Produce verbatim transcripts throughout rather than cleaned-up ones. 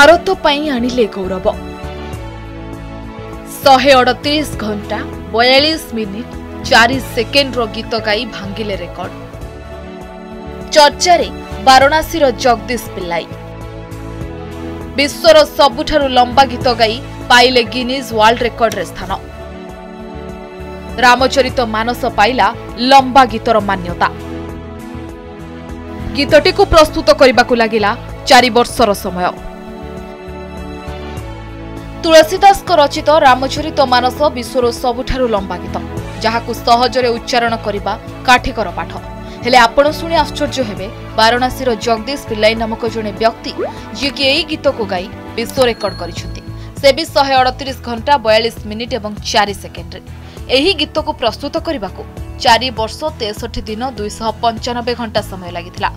भारत आणिले गौरव। शहे अड़तीस घंटा बयालीस मिनिट चार सेकेंड गीत गाई भांगिले रेकर्ड। चर्चारे वाराणसी जगदीश पिल्लाई विश्वर सबुठारु लंबा गीत गाई पाइले गिनीज वर्ल्ड रेकर्ड रे स्थान। रामचरित मानस पाइला लंबा गीतर मान्यता। गीतटी को प्रस्तुत करबाकू लागिला चारि वर्षर समय। तुलसीदास रचित रामचरित मानस विश्वर सबुठारु लंबा गीत, जहाकू सहजरे उच्चारण करबा काठिकर पाठ। हेले आपण सुनी आश्चर्य हेबे, वाराणसी जगदीश पिल्लाई नामक जने व्यक्ति जे कि एई गीत को गाई विश्व रेकर्ड करिसेंती, से भी एक सौ अड़तीस घंटा बयालीस मिनिट एवं चार सेकेंड रे। एही गीत को प्रस्तुत करबाकू चार वर्ष तिरसठ दिन दो सौ पचानबे घंटा समय लागितला।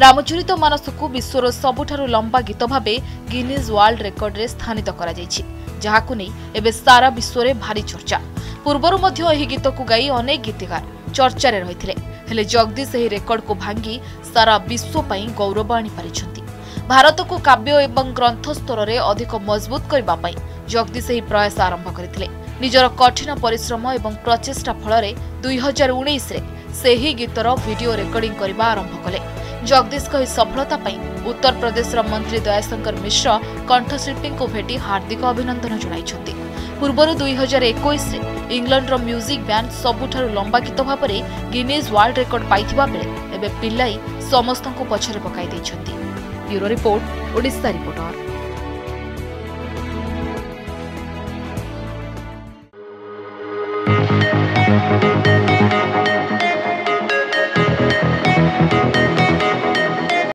रामचरित मानस को विश्वर सबुठारु लंबा गीत भाबे गिनीज वर्ल्ड रेकर्ड रे स्थानित करा जायछि, जहाकू नै एबे सारा विश्व रे भारी चर्चा। पूर्वरु मध्य एही गीत को गाई अनेक गीतकार चर्चा रे रहिथिले, हेले जगदीश एही रेकर्ड को भांगी सारा विश्व पई गौरव आनि पारिछंती। भारत को काव्य एवं ग्रंथ स्तर रे अधिक मजबूत करबा पई जगदीश एही प्रयास आरंभ करथिले। निजर कठिन परिश्रम एवं प्रचेष्टा फल रे दो हज़ार उन्नीस रे सेही गीतर वीडियो रेकॉर्डिंग करबा आरंभ कले। जगदीश को सफलता पई उत्तर प्रदेश मंत्री दयाशंकर मिश्र कंठशिल्पी को भेटी हार्दिक अभिनंदन जणाइछंती। पूर्वर दो हज़ार इक्कीस रे इंग्लैंड म्यूजिक बैंड सबुठारु लंबा गीत भाव में गिनीज वर्ल्ड रेकर्ड पाइथिबा बेले एबे पिल्लाई समस्तंकु पछरे पकाई दैछंती। Bureau report, Odisha reporter.